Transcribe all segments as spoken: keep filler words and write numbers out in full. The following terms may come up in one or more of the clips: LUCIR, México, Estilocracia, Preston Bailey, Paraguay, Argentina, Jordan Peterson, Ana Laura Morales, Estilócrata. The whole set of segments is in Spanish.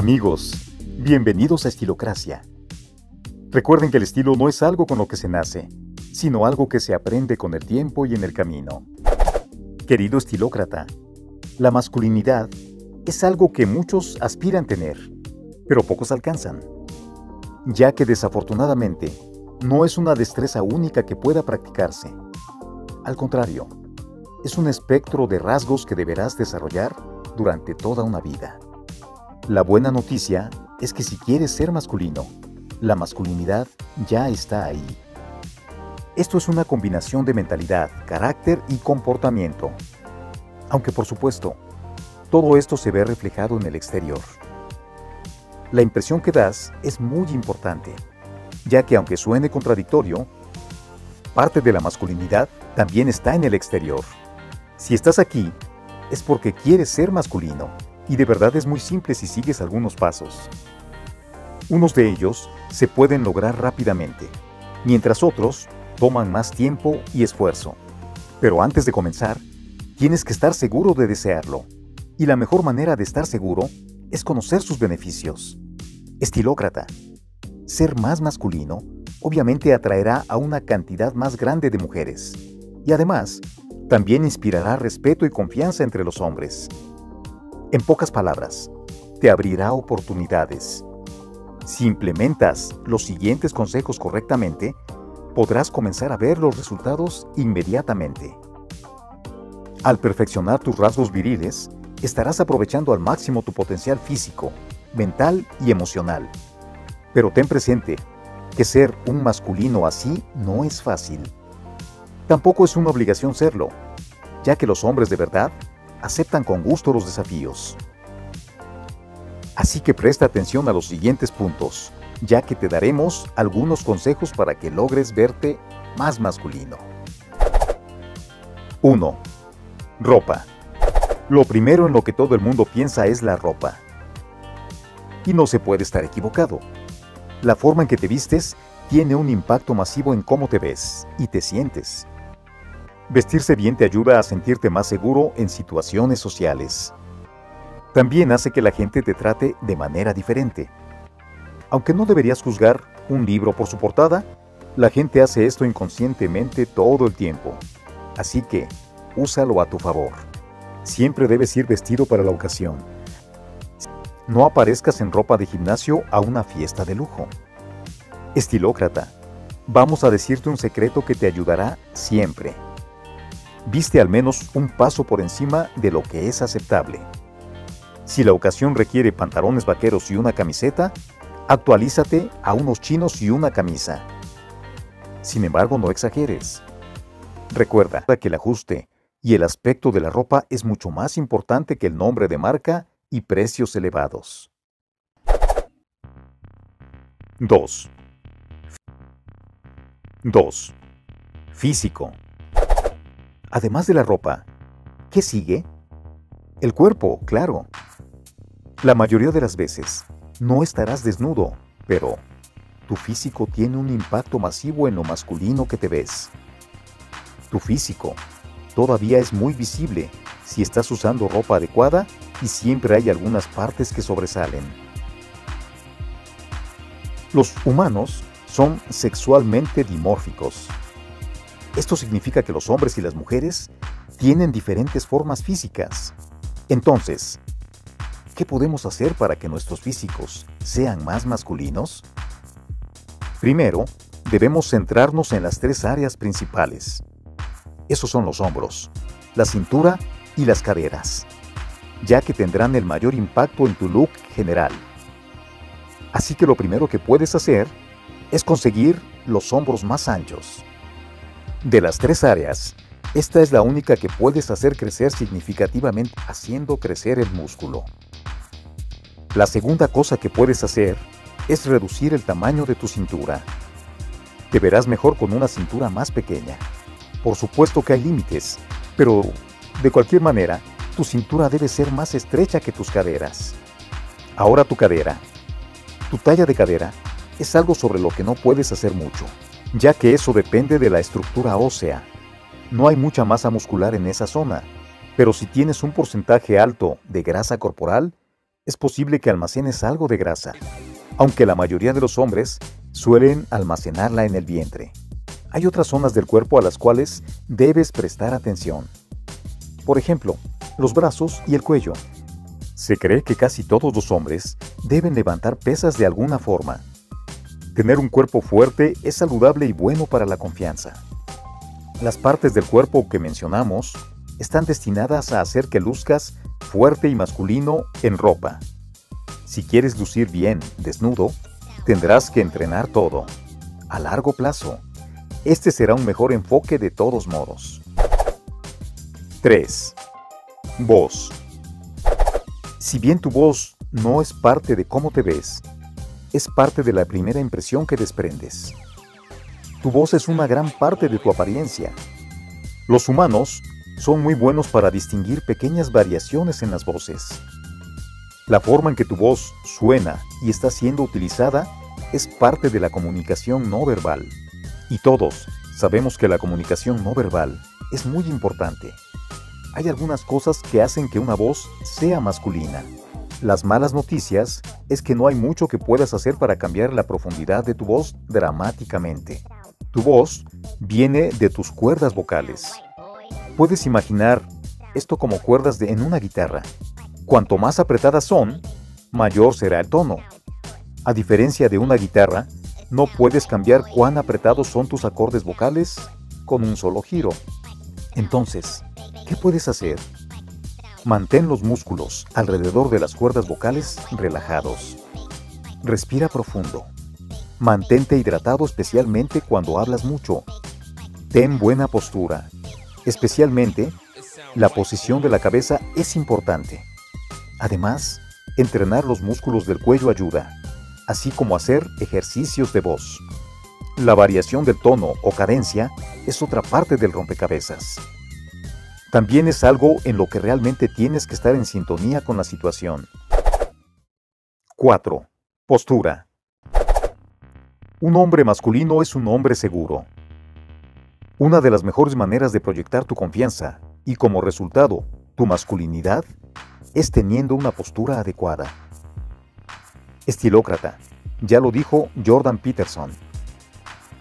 Amigos, bienvenidos a Estilocracia. Recuerden que el estilo no es algo con lo que se nace, sino algo que se aprende con el tiempo y en el camino. Querido estilócrata, la masculinidad es algo que muchos aspiran tener, pero pocos alcanzan, ya que desafortunadamente no es una destreza única que pueda practicarse. Al contrario, es un espectro de rasgos que deberás desarrollar durante toda una vida. La buena noticia es que si quieres ser masculino, la masculinidad ya está ahí. Esto es una combinación de mentalidad, carácter y comportamiento. Aunque por supuesto, todo esto se ve reflejado en el exterior. La impresión que das es muy importante, ya que aunque suene contradictorio, parte de la masculinidad también está en el exterior. Si estás aquí, es porque quieres ser masculino. Y de verdad es muy simple si sigues algunos pasos. Unos de ellos se pueden lograr rápidamente, mientras otros toman más tiempo y esfuerzo. Pero antes de comenzar, tienes que estar seguro de desearlo. Y la mejor manera de estar seguro es conocer sus beneficios. Estilócrata, ser más masculino obviamente atraerá a una cantidad más grande de mujeres. Y además, también inspirará respeto y confianza entre los hombres. En pocas palabras, te abrirá oportunidades. Si implementas los siguientes consejos correctamente, podrás comenzar a ver los resultados inmediatamente. Al perfeccionar tus rasgos viriles, estarás aprovechando al máximo tu potencial físico, mental y emocional. Pero ten presente que ser un masculino así no es fácil. Tampoco es una obligación serlo, ya que los hombres de verdad aceptan con gusto los desafíos. Así que presta atención a los siguientes puntos, ya que te daremos algunos consejos para que logres verte más masculino. uno. Ropa. Lo primero en lo que todo el mundo piensa es la ropa. Y no se puede estar equivocado. La forma en que te vistes tiene un impacto masivo en cómo te ves y te sientes. Vestirse bien te ayuda a sentirte más seguro en situaciones sociales. También hace que la gente te trate de manera diferente. Aunque no deberías juzgar un libro por su portada, la gente hace esto inconscientemente todo el tiempo. Así que, úsalo a tu favor. Siempre debes ir vestido para la ocasión. No aparezcas en ropa de gimnasio a una fiesta de lujo. Estilócrata, vamos a decirte un secreto que te ayudará siempre. Viste al menos un paso por encima de lo que es aceptable. Si la ocasión requiere pantalones vaqueros y una camiseta, actualízate a unos chinos y una camisa. Sin embargo, no exageres. Recuerda que el ajuste y el aspecto de la ropa es mucho más importante que el nombre de marca y precios elevados. dos. dos. Físico. Además de la ropa, ¿qué sigue? El cuerpo, claro. La mayoría de las veces no estarás desnudo, pero tu físico tiene un impacto masivo en lo masculino que te ves. Tu físico todavía es muy visible si estás usando ropa adecuada y siempre hay algunas partes que sobresalen. Los humanos son sexualmente dimórficos. Esto significa que los hombres y las mujeres tienen diferentes formas físicas. Entonces, ¿qué podemos hacer para que nuestros físicos sean más masculinos? Primero, debemos centrarnos en las tres áreas principales. Esos son los hombros, la cintura y las caderas, ya que tendrán el mayor impacto en tu look general. Así que lo primero que puedes hacer es conseguir los hombros más anchos. De las tres áreas, esta es la única que puedes hacer crecer significativamente haciendo crecer el músculo. La segunda cosa que puedes hacer es reducir el tamaño de tu cintura. Te verás mejor con una cintura más pequeña. Por supuesto que hay límites, pero de cualquier manera, tu cintura debe ser más estrecha que tus caderas. Ahora tu cadera. Tu talla de cadera es algo sobre lo que no puedes hacer mucho, ya que eso depende de la estructura ósea. No hay mucha masa muscular en esa zona, pero si tienes un porcentaje alto de grasa corporal, es posible que almacenes algo de grasa, aunque la mayoría de los hombres suelen almacenarla en el vientre. Hay otras zonas del cuerpo a las cuales debes prestar atención. Por ejemplo, los brazos y el cuello. Se cree que casi todos los hombres deben levantar pesas de alguna forma. Tener un cuerpo fuerte es saludable y bueno para la confianza. Las partes del cuerpo que mencionamos están destinadas a hacer que luzcas fuerte y masculino en ropa. Si quieres lucir bien desnudo, tendrás que entrenar todo. A largo plazo, este será un mejor enfoque de todos modos. tres. Voz. Si bien tu voz no es parte de cómo te ves, es parte de la primera impresión que desprendes. Tu voz es una gran parte de tu apariencia. Los humanos son muy buenos para distinguir pequeñas variaciones en las voces. La forma en que tu voz suena y está siendo utilizada es parte de la comunicación no verbal. Y todos sabemos que la comunicación no verbal es muy importante. Hay algunas cosas que hacen que una voz sea masculina. Las malas noticias es que no hay mucho que puedas hacer para cambiar la profundidad de tu voz dramáticamente. Tu voz viene de tus cuerdas vocales. Puedes imaginar esto como cuerdas de, en una guitarra. Cuanto más apretadas son, mayor será el tono. A diferencia de una guitarra, no puedes cambiar cuán apretados son tus acordes vocales con un solo giro. Entonces, ¿qué puedes hacer? Mantén los músculos alrededor de las cuerdas vocales relajados. Respira profundo. Mantente hidratado, especialmente cuando hablas mucho. Ten buena postura. Especialmente, la posición de la cabeza es importante. Además, entrenar los músculos del cuello ayuda, así como hacer ejercicios de voz. La variación del tono o cadencia es otra parte del rompecabezas. También es algo en lo que realmente tienes que estar en sintonía con la situación. cuatro. Postura. Un hombre masculino es un hombre seguro. Una de las mejores maneras de proyectar tu confianza y, como resultado, tu masculinidad, es teniendo una postura adecuada. Estilócrata, ya lo dijo Jordan Peterson.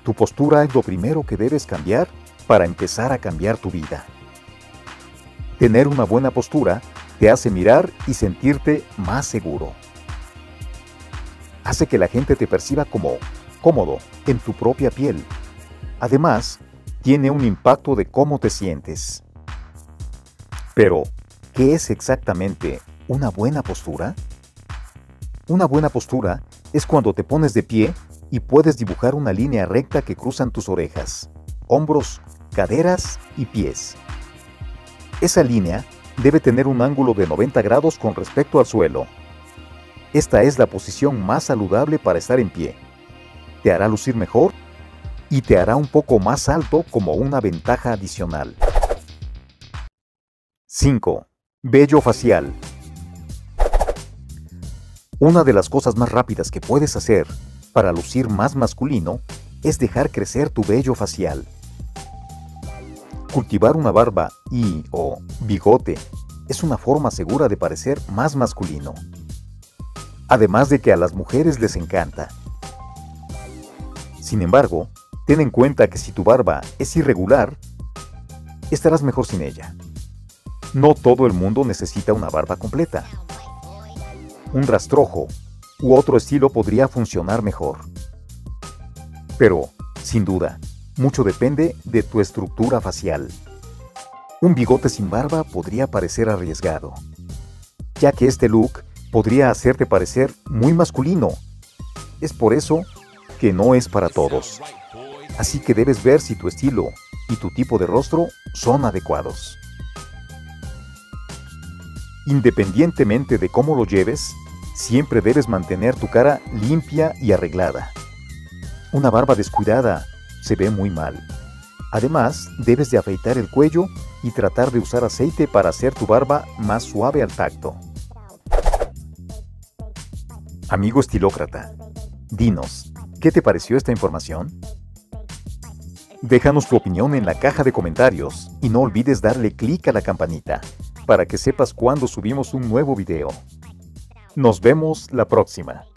Tu postura es lo primero que debes cambiar para empezar a cambiar tu vida. Tener una buena postura te hace mirar y sentirte más seguro. Hace que la gente te perciba como cómodo en tu propia piel. Además, tiene un impacto de cómo te sientes. Pero, ¿qué es exactamente una buena postura? Una buena postura es cuando te pones de pie y puedes dibujar una línea recta que cruzan tus orejas, hombros, caderas y pies. Esa línea debe tener un ángulo de noventa grados con respecto al suelo. Esta es la posición más saludable para estar en pie. Te hará lucir mejor y te hará un poco más alto como una ventaja adicional. cinco. Vello facial. Una de las cosas más rápidas que puedes hacer para lucir más masculino es dejar crecer tu vello facial. Cultivar una barba y o bigote es una forma segura de parecer más masculino. Además de que a las mujeres les encanta. Sin embargo, ten en cuenta que si tu barba es irregular, estarás mejor sin ella. No todo el mundo necesita una barba completa. Un rastrojo u otro estilo podría funcionar mejor. Pero, sin duda, mucho depende de tu estructura facial. Un bigote sin barba podría parecer arriesgado, ya que este look podría hacerte parecer muy masculino. Es por eso que no es para todos. Así que debes ver si tu estilo y tu tipo de rostro son adecuados. Independientemente de cómo lo lleves, siempre debes mantener tu cara limpia y arreglada. Una barba descuidada se ve muy mal. Además, debes de afeitar el cuello y tratar de usar aceite para hacer tu barba más suave al tacto. Amigo estilócrata, dinos, ¿qué te pareció esta información? Déjanos tu opinión en la caja de comentarios y no olvides darle clic a la campanita para que sepas cuando subimos un nuevo video. Nos vemos la próxima.